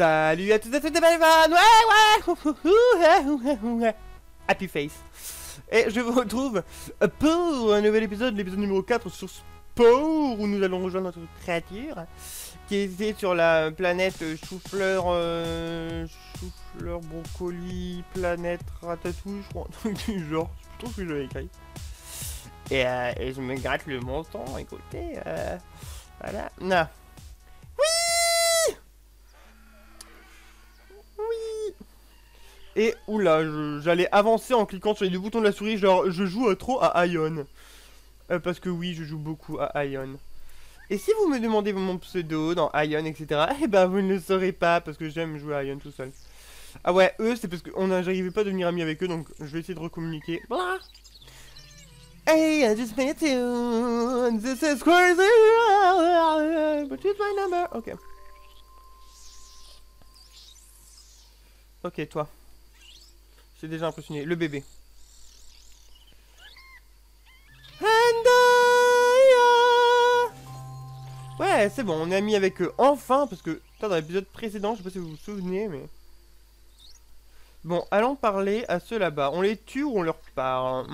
Salut à toutes et à tous, ouais, Happy Face. Et je vous retrouve pour un nouvel épisode, l'épisode numéro 4 sur Spore, où nous allons rejoindre notre créature qui était sur la planète chou-fleur, brocoli, planète ratatouille, je crois, un truc du genre, c'est plutôt ce que j'avais écrit. Et je me gratte le menton, écoutez, voilà, non. Et oula, j'allais avancer en cliquant sur les deux boutons de la souris, genre je joue trop à Ion. Parce que oui, je joue beaucoup à Ion. Et si vous me demandez mon pseudo dans Ion, etc., eh ben vous ne le saurez pas, parce que j'aime jouer à Ion tout seul. Ah ouais, eux, c'est parce que j'arrivais pas à devenir ami avec eux, donc je vais essayer de recommuniquer. Voilà. Hey, I just met you. This is crazy. But it's my number. Ok. Ok, toi. J'ai déjà impressionné. Le bébé. Ouais, c'est bon, on est amis avec eux enfin, parce que dans l'épisode précédent, je sais pas si vous vous souvenez, mais... Bon, allons parler à ceux là-bas. On les tue ou on leur parle?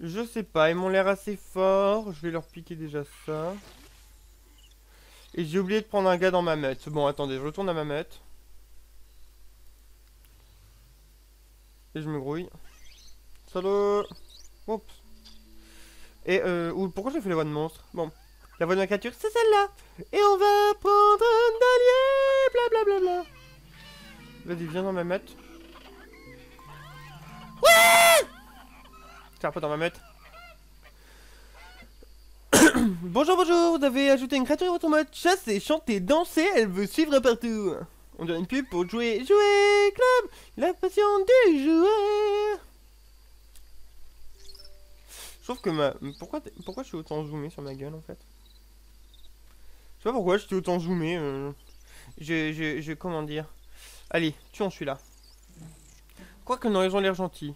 Je sais pas, ils m'ont l'air assez forts. Je vais leur piquer déjà ça. Et j'ai oublié de prendre un gars dans ma meute. Bon, attendez, je retourne à ma meute. Et je me grouille. Salut. Oups. Et pourquoi j'ai fait la voix de monstre? Bon, la voix de la créature, c'est celle-là. Et on va prendre un allié. Blablabla. Vas-y, viens dans ma meute. Ouais. Tiens, pas dans ma meute. Bonjour, bonjour. Vous avez ajouté une créature à votre mode chasse et chanter, danser. Elle veut suivre partout. On donne une pub pour jouer. Jouer, club. La passion du joueur. Sauf que ma... Pourquoi je suis autant zoomé sur ma gueule, en fait? Je sais pas pourquoi je suis autant zoomé. Comment dire? Allez, tuons celui-là. Quoique, non, ils ont l'air gentils.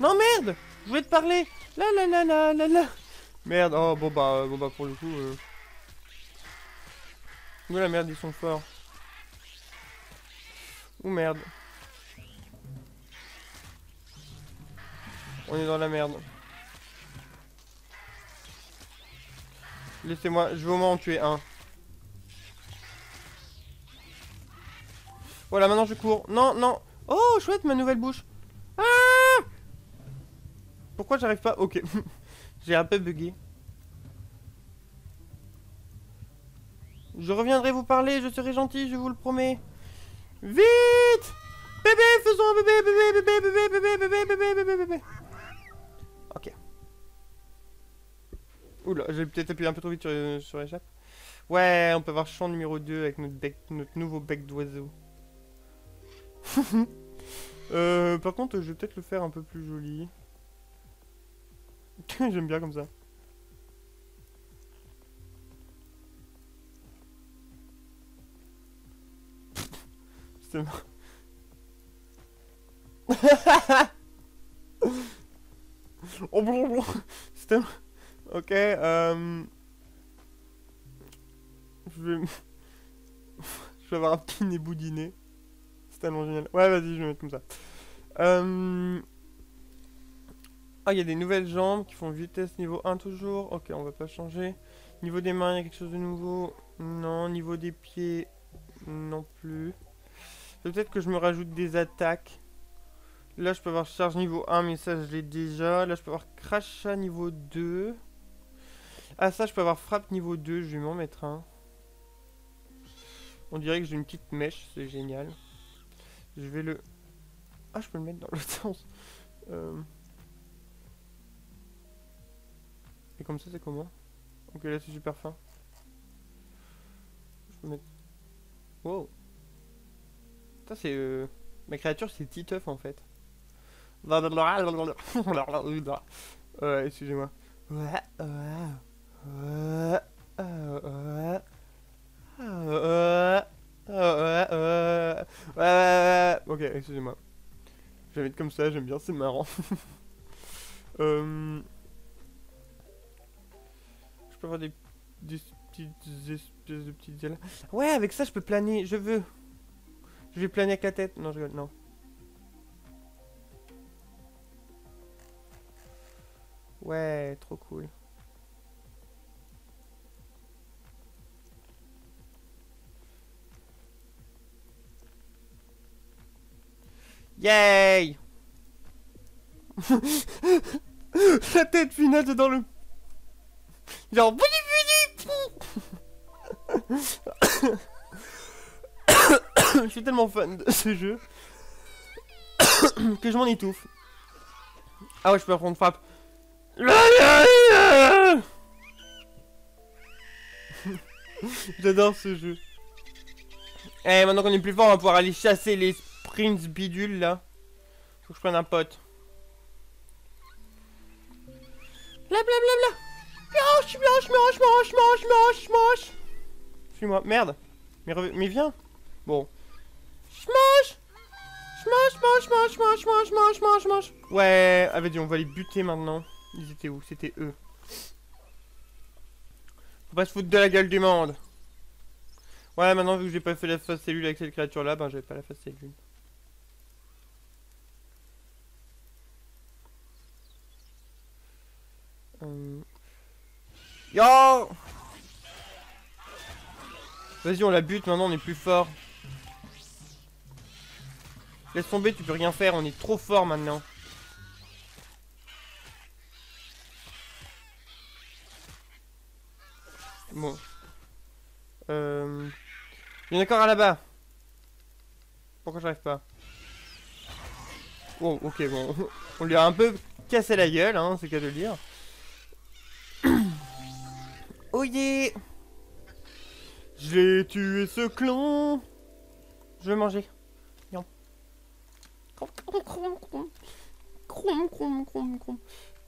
Non, merde! Je voulais te parler. La la la la la la. Merde, oh, bon bah pour le coup... Oh la merde, ils sont forts. Oh merde. On est dans la merde. Laissez-moi, je vais au moins en tuer un. Voilà, maintenant je cours. Non, non. Oh, chouette, ma nouvelle bouche. Ah, pourquoi j'arrive pas? Ok. J'ai un peu bugué. Je reviendrai vous parler, je serai gentil, je vous le promets. Vite! Bébé, faisons un bébé, bébé, bébé, bébé, bébé, bébé, bébé, bébé, bébé. Ok. Oula, j'ai peut-être appuyé un peu trop vite sur l'échappe. Ouais, on peut avoir champ numéro 2 avec notre nouveau bec d'oiseau. Par contre, je vais peut-être le faire un peu plus joli. J'aime bien comme ça. C'est oh blon blon. C'était... Ok, je vais avoir un petit nez boudiné. C'est tellement génial. Ouais, vas-y, je vais mettre comme ça. Ah, il y a des nouvelles jambes qui font vitesse niveau 1 toujours. Ok, on va pas changer. Niveau des mains, il y a quelque chose de nouveau? Non. Niveau des pieds, non plus. Peut-être que je me rajoute des attaques. Là, je peux avoir charge niveau 1, mais ça, je l'ai déjà. Là, je peux avoir crachat niveau 2. Ah, ça, je peux avoir frappe niveau 2. Je vais m'en mettre un. On dirait que j'ai une petite mèche. C'est génial. Je vais le... Ah, je peux le mettre dans l'autre sens. Et comme ça, c'est comment? Ok, là, c'est super fin. Je peux mettre... Wow. Ça, c'est... Ma créature, c'est Titeuf, en fait. Excusez-moi. Ok, excusez-moi. Je vais mettre comme ça, j'aime bien, c'est marrant. Je peux avoir des des petites ailes. Ouais, avec ça, je peux planer. Je veux. Je vais planer avec la tête. Non, je rigole. Non. Ouais, trop cool. Yay! La tête finale dans le... Genre... Je suis tellement fan de ce jeu que je m'en étouffe. Ah ouais, je peux prendre frappe. J'adore ce jeu. Eh, maintenant qu'on est plus fort, on va pouvoir aller chasser les sprints bidules là. Faut que je prenne un pote. Blablabla. Mange, mange, mange, mange, mange, mange. Suis-moi, merde. Mais viens. Bon. Je mange. Je mange. Ouais, avait dit on va les buter maintenant. Ils étaient où? C'était eux. Faut pas se foutre de la gueule du monde. Ouais, maintenant vu que j'ai pas fait la phase cellule avec cette créature là, ben j'avais pas la phase cellule. Yo! Vas-y, on la bute, maintenant on est plus fort. Laisse tomber, tu peux rien faire, on est trop fort maintenant. Bon. Il y en a encore à là-bas. Pourquoi j'arrive pas? Oh, ok, bon. On lui a un peu cassé la gueule, hein, c'est le cas de le dire. Oh yeah! J'ai tué ce clan. Je vais manger. Non.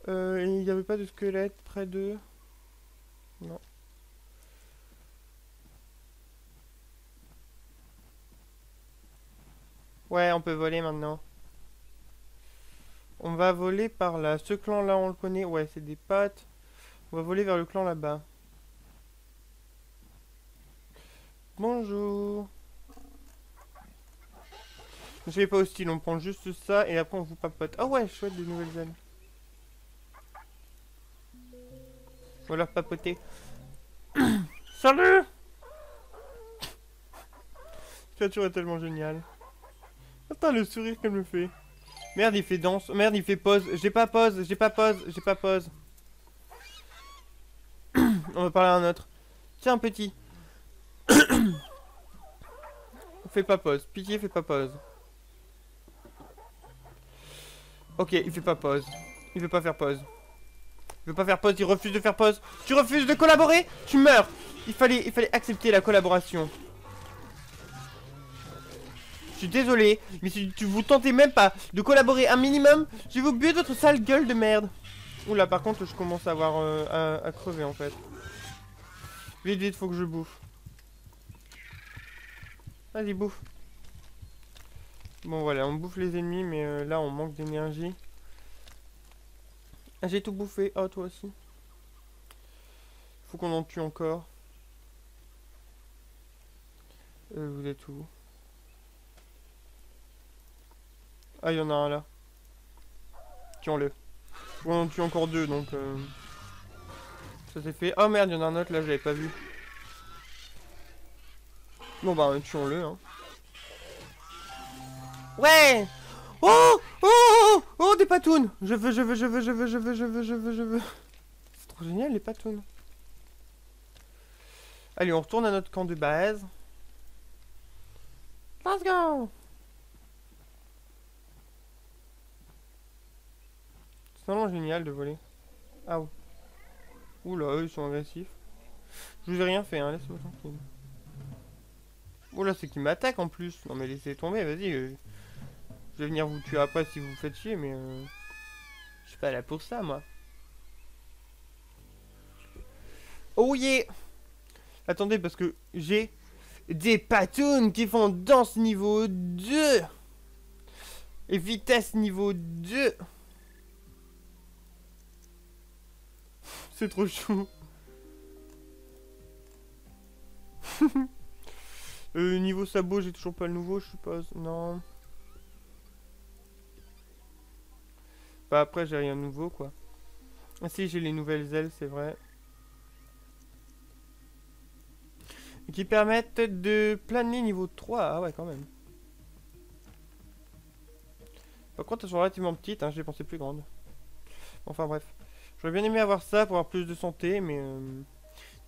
Il n'y avait pas de squelette près de... Non. Ouais, on peut voler maintenant. On va voler par là. Ce clan là, on le connaît. Ouais, c'est des pattes. On va voler vers le clan là-bas. Bonjour. Ne soyez pas hostile, on prend juste ça et après on vous papote. Ah ouais, chouette, de nouvelles ailes. On va leur papoter. Salut. Cette créature est tellement géniale. Attends, le sourire qu'elle me fait. Merde, il fait danse. Merde, il fait pause. J'ai pas pause. On va parler à un autre. Tiens, petit. Fais pas pause, pitié, fais pas pause. Ok, il fait pas pause. Il veut pas faire pause. Il veut pas faire pause, il refuse de faire pause. Tu refuses de collaborer, tu meurs. Il fallait accepter la collaboration. Je suis désolé, mais si tu vous tentez même pas de collaborer un minimum, je vais vous buter votre sale gueule de merde. Oula, par contre, je commence à avoir à crever en fait. Vite, vite, faut que je bouffe. Vas-y, bouffe. Bon, voilà, on bouffe les ennemis, mais là, on manque d'énergie. J'ai tout bouffé. Oh, toi aussi. Faut qu'on en tue encore. Vous êtes où? Ah, il y en a un là. Tuons-le. Faut qu'on en tue encore deux, donc... Ça s'est fait. Oh merde, il y en a un autre là, je l'avais pas vu. Bon bah tuons-le hein. Ouais. Oh des patounes. Je veux. C'est trop génial les patounes. Allez, on retourne à notre camp de base. Let's go. C'est vraiment génial de voler. Ah ouais. Oula, eux ils sont agressifs. Je vous ai rien fait hein, laissez-moi tranquille. Oh là, c'est qui m'attaque en plus. Non mais laissez tomber, vas-y. Je vais venir vous tuer après si vous vous faites chier, mais... Je suis pas là pour ça, moi. Oh yeah. Attendez, parce que j'ai des patounes qui font danse niveau 2. Et vitesse niveau 2. C'est trop chou. Niveau sabot, j'ai toujours pas le nouveau, je suppose. Non. Bah après, j'ai rien de nouveau, quoi. Ah si, j'ai les nouvelles ailes, c'est vrai. Qui permettent de planer niveau 3. Ah ouais, quand même. Par contre, elles sont relativement petites, hein, je les pensais plus grandes. Enfin bref. J'aurais bien aimé avoir ça pour avoir plus de santé, mais...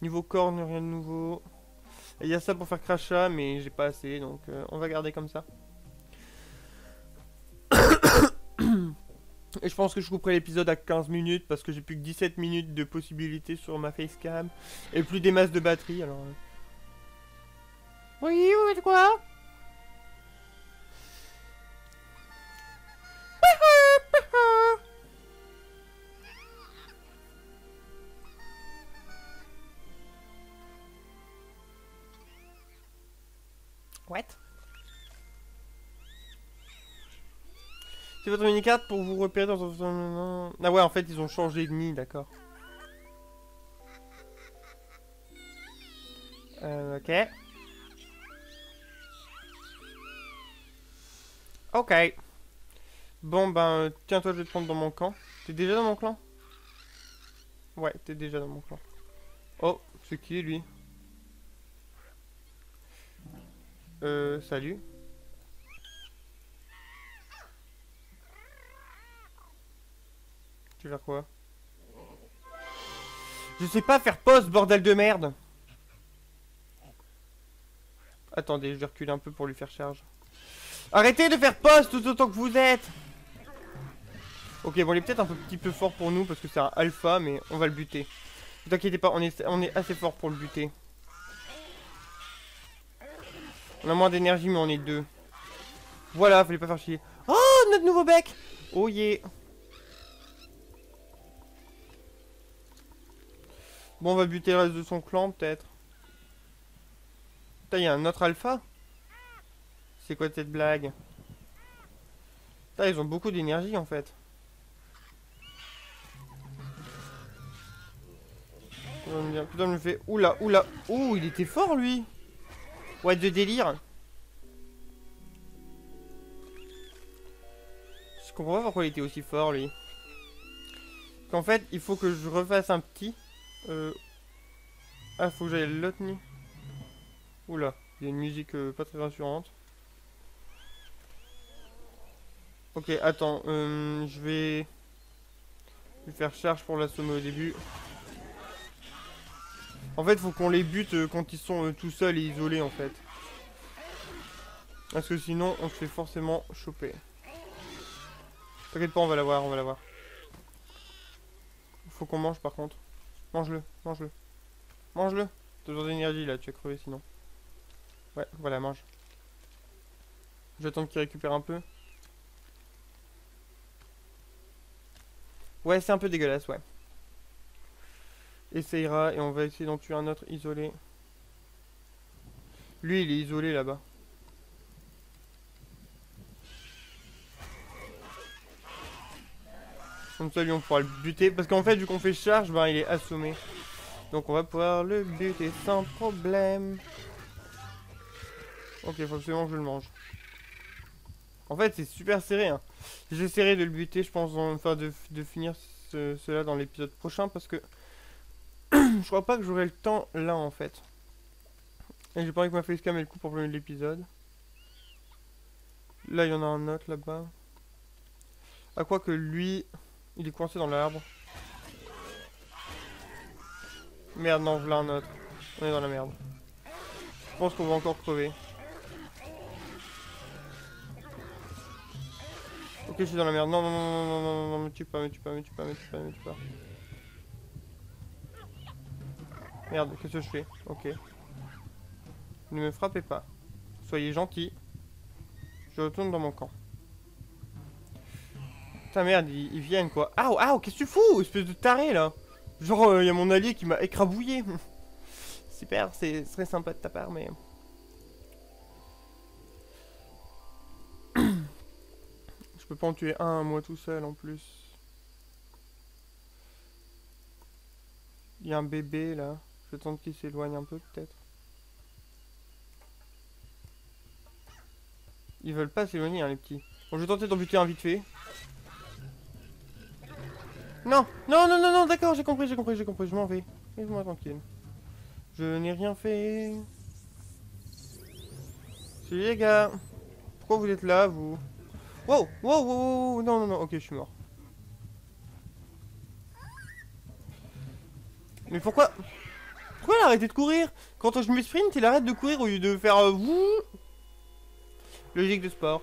niveau corne, rien de nouveau. Il y a ça pour faire crachat, mais j'ai pas assez, donc on va garder comme ça. Et je pense que je couperai l'épisode à 15 minutes, parce que j'ai plus que 17 minutes de possibilités sur ma facecam. Et plus des masses de batterie, alors... Oui, vous faites quoi? What? C'est votre mini-carte pour vous repérer dans un... Ah ouais, en fait, ils ont changé de nid, d'accord. Ok. Ok. Bon, ben, tiens, toi, je vais te prendre dans mon camp. T'es déjà dans mon clan? Ouais, t'es déjà dans mon clan. Oh, c'est qui, lui? Salut. Tu veux faire quoi? Je sais pas faire pause, bordel de merde. Attendez, je vais reculer un peu pour lui faire charge. Arrêtez de faire pause tout autant que vous êtes. Ok, bon, il est peut-être un petit peu fort pour nous parce que c'est un alpha, mais on va le buter. Ne t'inquiétez pas, on est assez fort pour le buter. On a moins d'énergie, mais on est deux. Voilà, fallait pas faire chier. Oh, notre nouveau bec. Oh yeah. Bon, on va buter le reste de son clan, peut-être. Putain, il y a un autre alpha. C'est quoi cette blague? Putain, ils ont beaucoup d'énergie en fait. Putain, je me fais... Oula, oula. Oh, il était fort lui. Ouais, de délire. Je comprends pas pourquoi il était aussi fort lui. Qu'en fait, il faut que je refasse un petit... Ah, faut que j'aille l'autre nid. Oula, il y a une musique pas très rassurante. Ok, attends, je vais lui faire charge pour l'assommer au début. En fait, faut qu'on les bute quand ils sont tout seuls et isolés, en fait. Parce que sinon, on se fait forcément choper. T'inquiète pas, on va l'avoir, on va l'avoir. Faut qu'on mange, par contre. Mange-le, mange-le. Mange-le. T'as besoin d'énergie, là, tu vas crever, sinon. Ouais, voilà, mange. J'attends qu'il récupère un peu. Ouais, c'est un peu dégueulasse, ouais. Et ça ira, et on va essayer d'en tuer un autre isolé. Lui, il est isolé là-bas. Comme ça, lui, on pourra le buter. Parce qu'en fait, vu qu'on fait charge, ben, il est assommé. Donc, on va pouvoir le buter sans problème. Ok, faut absolument que je le mange. En fait, c'est super serré, hein. J'essaierai de le buter, je pense, enfin, de finir cela dans l'épisode prochain, parce que je crois pas que j'aurai le temps là, en fait. Et j'ai pas envie que ma facecam ait le coup pour le l'épisode. Là, il y en a un autre, là-bas. À quoi que lui, il est coincé dans l'arbre. Merde, non, voilà un autre. On est dans la merde. Je pense qu'on va encore crever. Ok, je suis dans la merde. Non, non, non, non, non, non, non, me tue pas, me tue pas, me tue pas, me tue pas, me tue pas. Merde, qu'est-ce que je fais? Ok. Ne me frappez pas. Soyez gentil. Je retourne dans mon camp. Putain, merde, ils viennent quoi. Ah, ah, qu'est-ce que tu fous? Espèce de taré là. Genre, il y a mon allié qui m'a écrabouillé. Super, c'est très sympa de ta part, mais. Je peux pas en tuer un, moi tout seul en plus. Il y a un bébé là. Je tente qu'il s'éloigne un peu peut-être. Ils veulent pas s'éloigner, hein, les petits. Bon, je vais tenter d'en buter un vite fait. Non, non, non, non, non, d'accord, j'ai compris, j'ai compris, j'ai compris. Je m'en vais. Laisse-moi tranquille. Je n'ai rien fait. Salut les gars. Pourquoi vous êtes là, vous? Wow, wow, wow, wow, non, non, non, ok, je suis mort. Mais pourquoi? Pourquoi il a arrêté de courir? Quand je me sprint, il arrête de courir au lieu de faire vous. Logique de sport.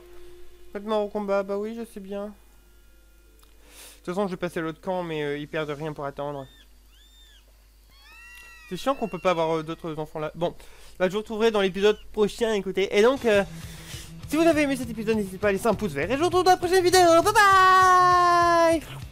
Faites-moi au combat, bah oui, je sais bien. De toute façon, je vais passer à l'autre camp, mais ils perdent rien pour attendre. C'est chiant qu'on peut pas avoir d'autres enfants là. Bon, bah, je vous retrouverai dans l'épisode prochain, écoutez. Et donc, si vous avez aimé cet épisode, n'hésitez pas à laisser un pouce vert. Et je vous retrouve dans la prochaine vidéo. Bye bye.